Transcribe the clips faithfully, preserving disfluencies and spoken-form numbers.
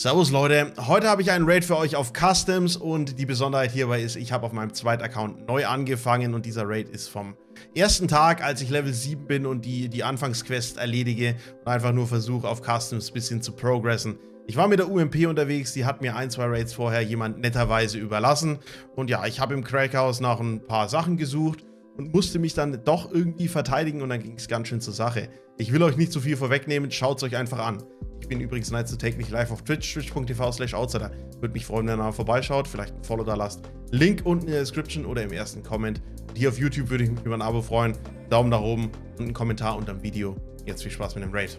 Servus Leute, heute habe ich einen Raid für euch auf Customs und die Besonderheit hierbei ist, ich habe auf meinem zweiten Account neu angefangen und dieser Raid ist vom ersten Tag, als ich Level sieben bin und die, die Anfangsquest erledige und einfach nur versuche auf Customs ein bisschen zu progressen. Ich war mit der U M P unterwegs, die hat mir ein, zwei Raids vorher jemand netterweise überlassen und ja, ich habe im Crackhouse nach ein paar Sachen gesucht und musste mich dann doch irgendwie verteidigen und dann ging es ganz schön zur Sache. Ich will euch nicht zu viel vorwegnehmen, schaut es euch einfach an. Ich bin übrigens nahezu täglich live auf Twitch, twitch punkt t v slash outsider. Würde mich freuen, wenn ihr mal vorbeischaut, vielleicht ein Follow da lasst. Link unten in der Description oder im ersten Comment. Und hier auf YouTube würde ich mich über ein Abo freuen. Daumen nach oben und einen Kommentar unter dem Video. Jetzt viel Spaß mit dem Raid.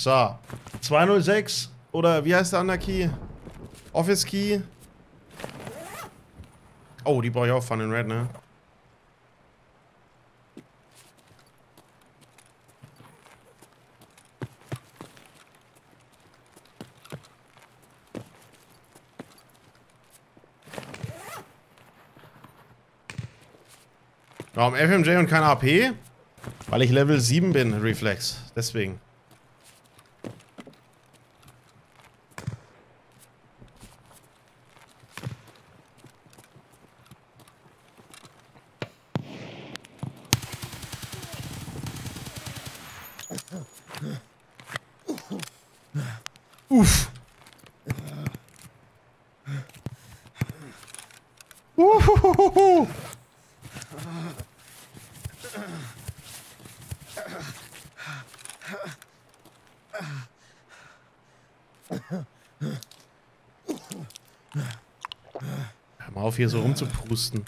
So, zwei null sechs oder wie heißt der andere Key? Office Key. Oh, die brauche ich auch von den Red, ne? Warum F M J und kein A P? Weil ich Level sieben bin, Reflex. Deswegen. Uff. Uhuhuhuhu. Hör mal auf, hier so rumzuprusten.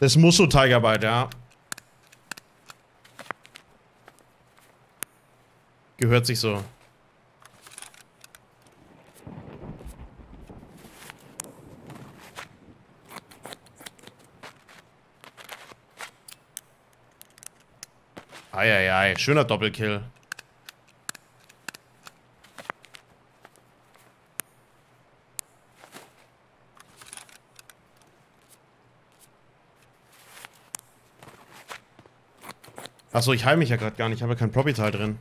Das muss so Tigerbite, ja. Gehört sich so. Eieiei, schöner Doppelkill. Achso, ich heile mich ja gerade gar nicht, ich habe ja kein Propital drin.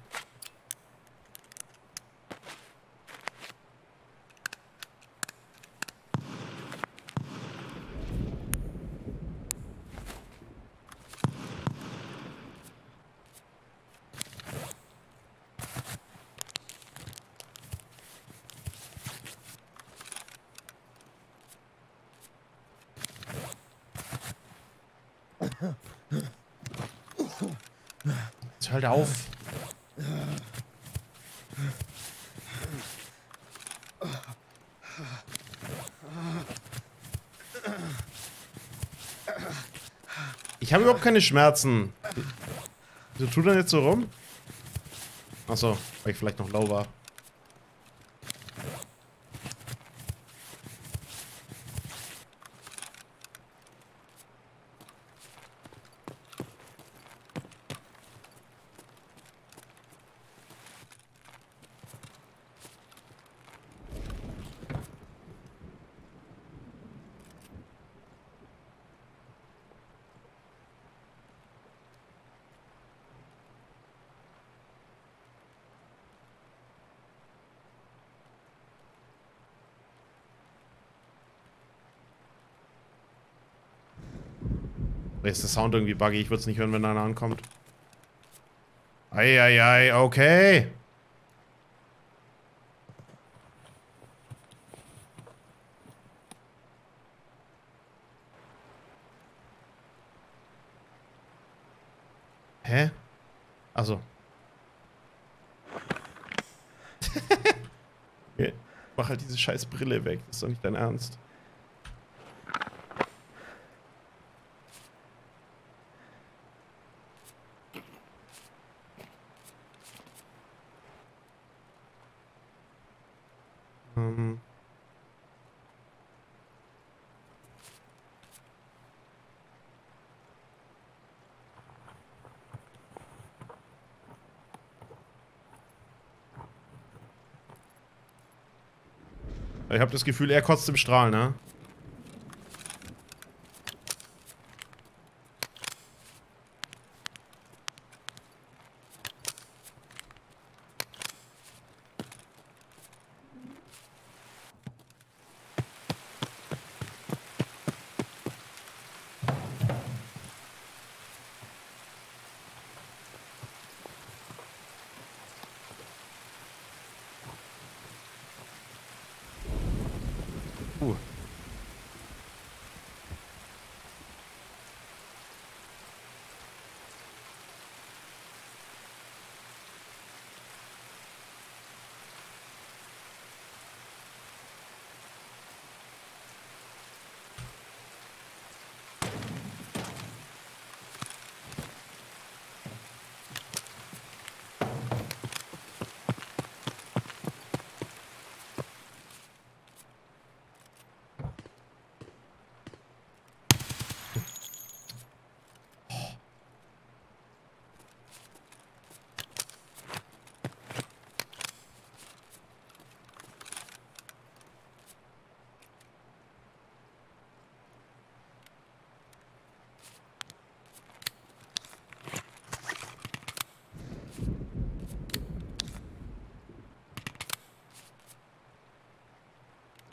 Halt auf. Ich habe überhaupt keine Schmerzen. Wieso tut er jetzt so rum? Achso, weil ich vielleicht noch low war. Ist der Sound irgendwie buggy? Ich würde es nicht hören, wenn einer ankommt. Eieiei, okay. Hä? Also. Mach halt diese scheiß Brille weg. Das ist doch nicht dein Ernst. Ähm. Ich habe das Gefühl, er kotzt im Strahl, ne?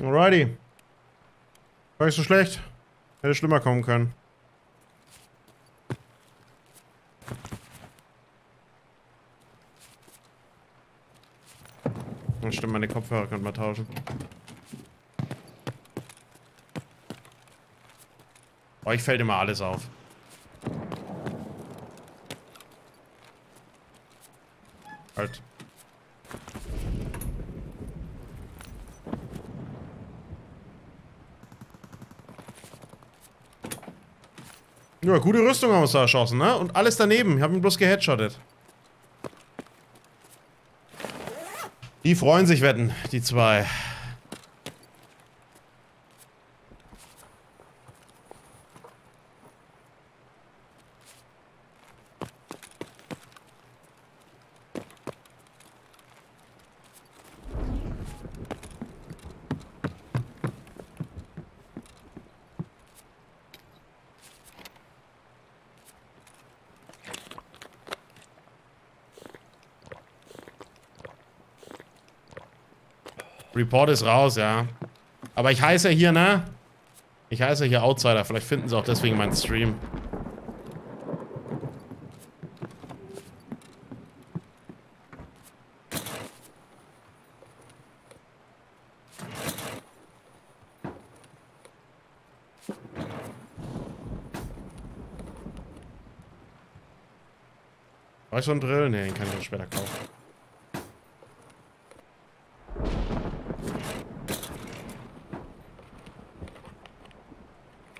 Alrighty. War ich so schlecht? Hätte schlimmer kommen können. Ja, stimmt, meine Kopfhörer könnte man tauschen. Euch fällt immer alles auf. Halt. Ja, gute Rüstung haben wir uns da erschossen, ne? Und alles daneben. Ich hab ihn bloß geheadshottet. Die freuen sich, wetten, die zwei. Report ist raus, ja. Aber ich heiße hier, ne? Ich heiße hier Outsider. Vielleicht finden sie auch deswegen meinen Stream. War ich so ein Drill? Ne, den kann ich dann später kaufen.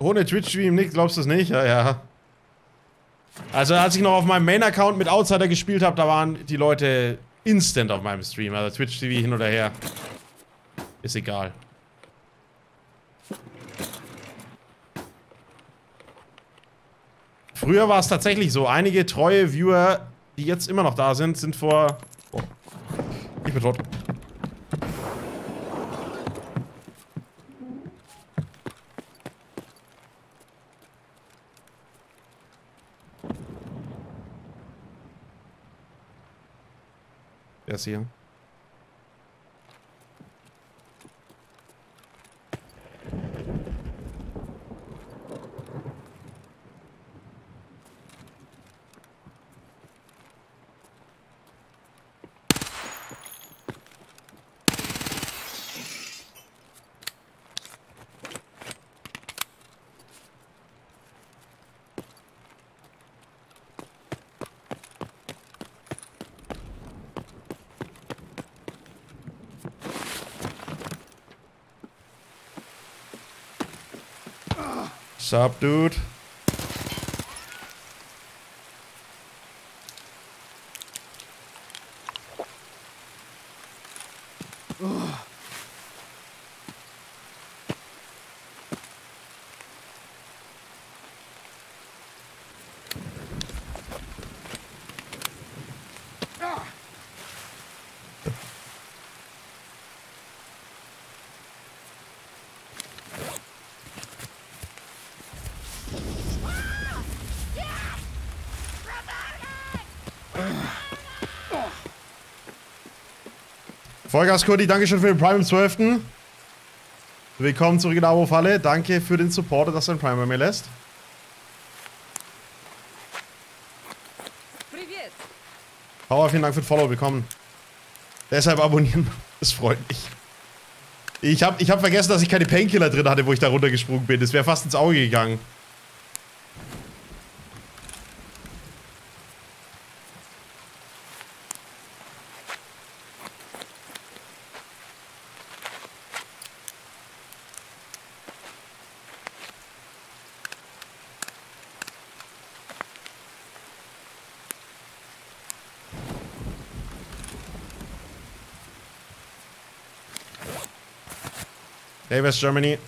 Ohne Twitch-Stream nicht, glaubst du es nicht? Ja, ja. Also als ich noch auf meinem Main-Account mit Outsider gespielt habe, da waren die Leute instant auf meinem Stream. Also Twitch-T V hin oder her. Ist egal. Früher war es tatsächlich so. Einige treue Viewer, die jetzt immer noch da sind, sind vor... Oh. Ich bin tot. Hier. Sup, dude? Vollgas Kurti, danke schön für den Prime am zwölften Willkommen zurück in der Abo-Falle. Danke für den Support, dass du ein Prime bei mir lässt. Power, vielen Dank für den Follow, willkommen. Deshalb abonnieren, das freut mich. Ich hab, ich hab vergessen, dass ich keine Painkiller drin hatte, wo ich da runtergesprungen bin. Das wäre fast ins Auge gegangen. Hey, West Germany.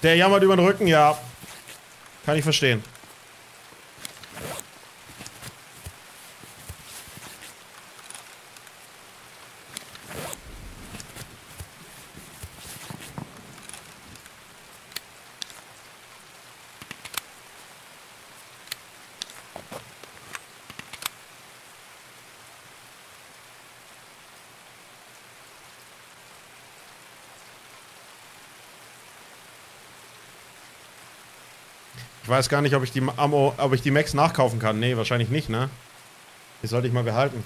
Der jammert über den Rücken, ja. Kann ich verstehen. Ich weiß gar nicht, ob ich die Ammo, ob ich die Max nachkaufen kann. Nee, wahrscheinlich nicht, ne? Die sollte ich mal behalten.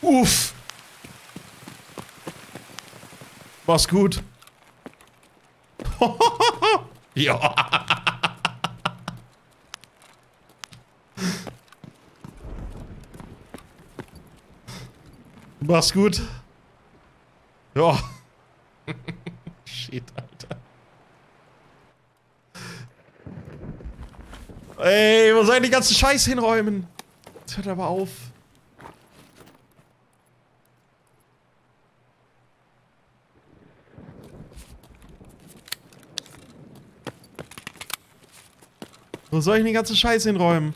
Uff! War's gut. Ja. Mach's gut. Ja. Shit, Alter. Ey, wo soll ich den ganzen Scheiß hinräumen? Das hört aber auf. Wo soll ich den ganzen Scheiß hinräumen?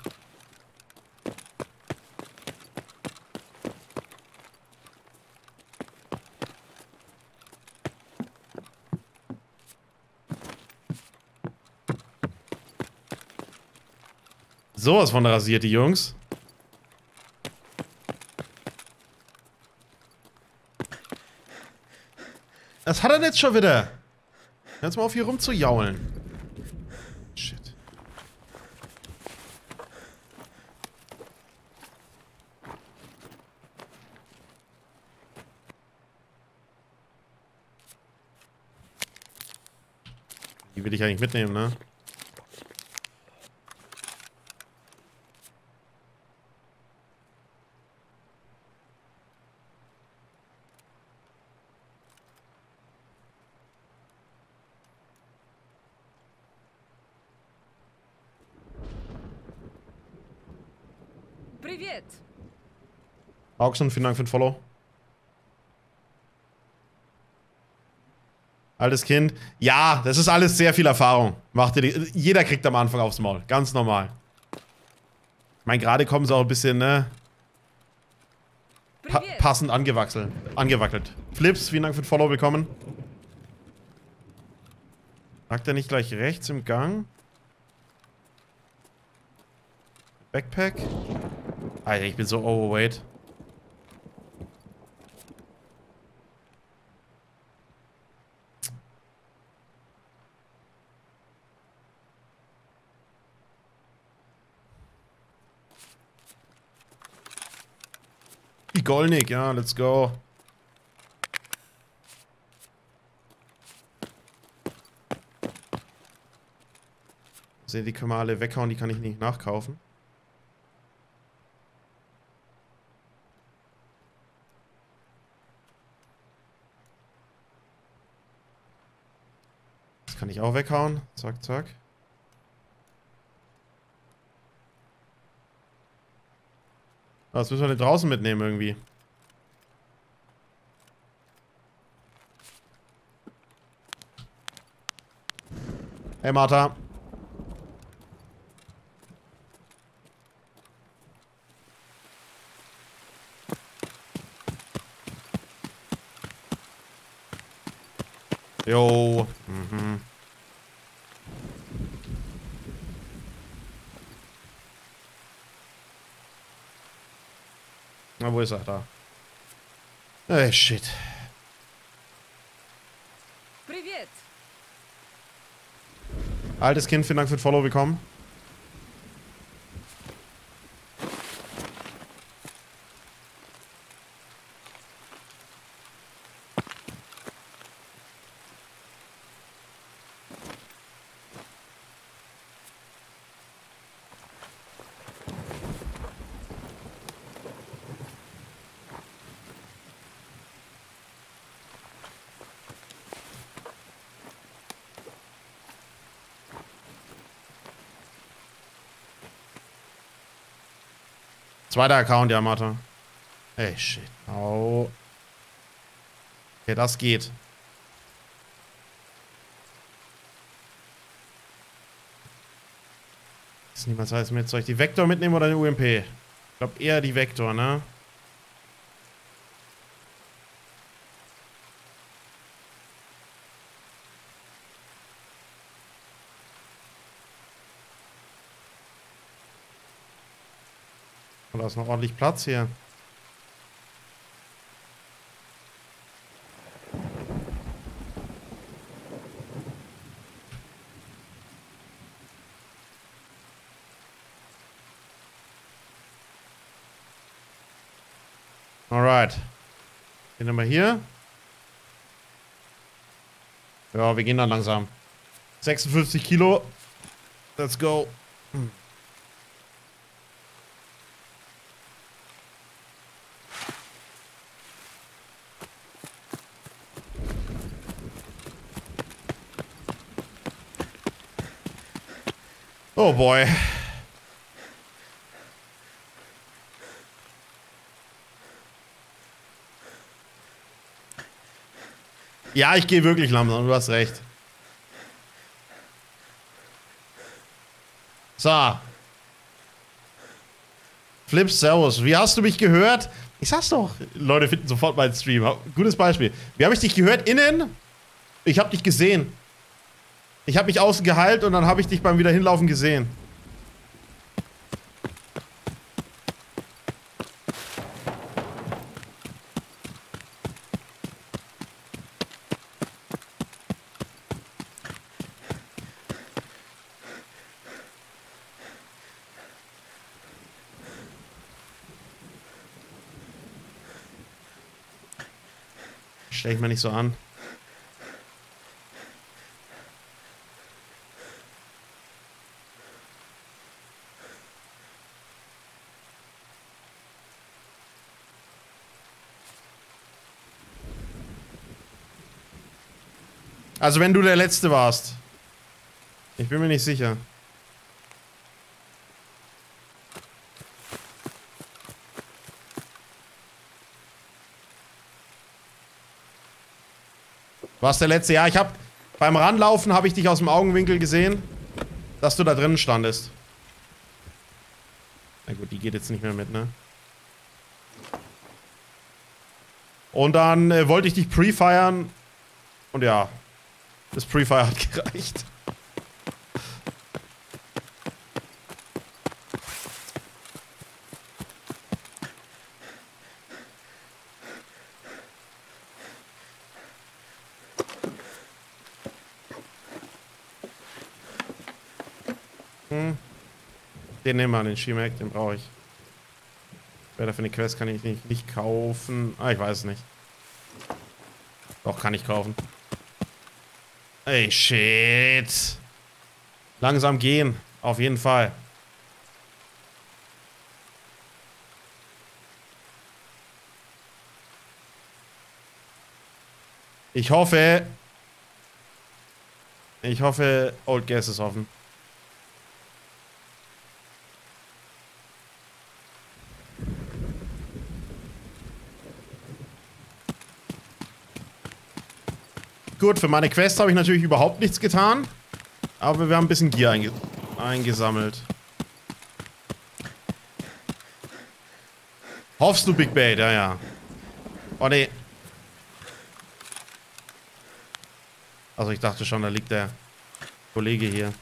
Sowas von rasiert, die Jungs. Was hat er jetzt schon wieder? Hört mal auf, hier rumzujaulen. Shit. Die will ich eigentlich mitnehmen, ne? Auxon, vielen Dank für den Follow. Altes Kind. Ja, das ist alles sehr viel Erfahrung. Macht ihr die, jeder kriegt am Anfang aufs Maul. Ganz normal. Ich meine, gerade kommen sie auch ein bisschen, ne? Pa passend angewackelt. Angewackelt. Flips, vielen Dank für den Follow, willkommen. Lag der nicht gleich rechts im Gang? Backpack? Alter, ich bin so overweight. Golnik, ja, let's go. Sehe, die können wir alle weghauen, die kann ich nicht nachkaufen. Das kann ich auch weghauen. Zack, zack. Was müssen wir denn draußen mitnehmen irgendwie? Hey Martha. Jo. Mhm. Na, wo ist er? Da. Ey, shit. Altes Kind, vielen Dank für den Follow, willkommen. Zweiter Account, ja, Martha. Ey, shit. Au. Okay, das geht. Ist niemals heiß mit. Soll ich die Vektor mitnehmen oder den U M P? Ich glaube eher die Vektor, ne? Da ist noch ordentlich Platz hier. Alright. Den haben wir hier. Ja, wir gehen dann langsam. sechsundfünfzig Kilo. Let's go. Oh boy. Ja, ich gehe wirklich langsam, du hast recht. So. Flips, servus. Wie hast du mich gehört? Ich sag's doch. Leute finden sofort meinen Stream. Gutes Beispiel. Wie habe ich dich gehört? Innen? Ich habe dich gesehen. Ich habe mich außen geheilt und dann habe ich dich beim Wiederhinlaufen gesehen. Stell ich mir nicht so an. Also wenn du der Letzte warst. Ich bin mir nicht sicher. Warst der Letzte? Ja, ich hab... Beim Ranlaufen habe ich dich aus dem Augenwinkel gesehen, dass du da drinnen standest. Na gut, die geht jetzt nicht mehr mit, ne? Und dann äh, wollte ich dich pre-firen. Und ja... Das Prefire hat gereicht. Hm. Den nehmen wir, den Schemagh, den brauche ich. Wer für eine Quest kann ich nicht, nicht kaufen. Ah, ich weiß es nicht. Doch, kann ich kaufen. Ey, shit. Langsam gehen. Auf jeden Fall. Ich hoffe... Ich hoffe, Old Gas ist offen. Gut, für meine Quest habe ich natürlich überhaupt nichts getan, aber wir haben ein bisschen Gier einge eingesammelt. Hoffst du, Big Bait? Ja, ja. Oh, ne. Also ich dachte schon, da liegt der Kollege hier.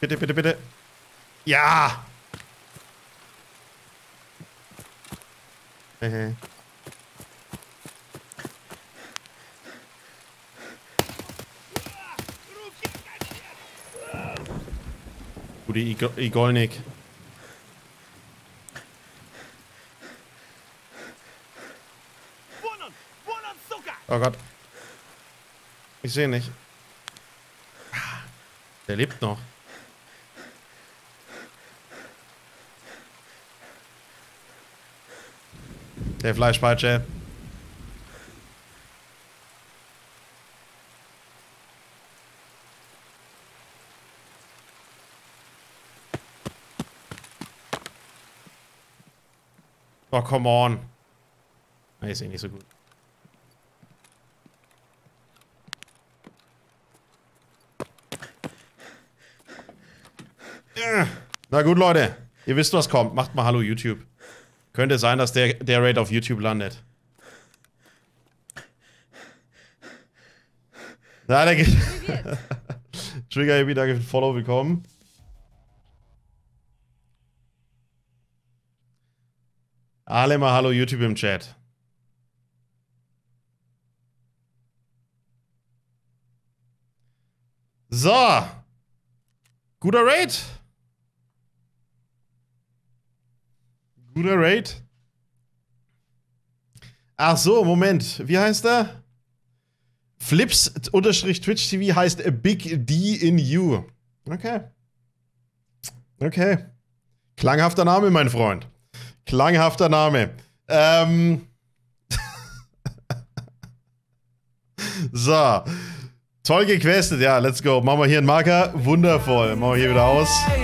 Bitte, bitte, bitte. Ja! Mhm. Gute Igolnik. Oh Gott. Ich sehe nicht. Der lebt noch. Der Fleischpeitsche. Oh, come on. Na, ist eh nicht so gut. Na gut, Leute. Ihr wisst, was kommt. Macht mal Hallo YouTube. Könnte sein, dass der, der Raid auf YouTube landet. Na, der geht. Trigger hier wieder Follow, willkommen. Alle mal Hallo YouTube im Chat. So. Guter Raid. Guter Raid. Ach so, Moment. Wie heißt er? Flips-Twitch-T V heißt A Big D in You. Okay. Okay. Klanghafter Name, mein Freund. Klanghafter Name. Ähm. So. Toll gequestet. Ja, let's go. Machen wir hier einen Marker. Wundervoll. Machen wir hier wieder aus.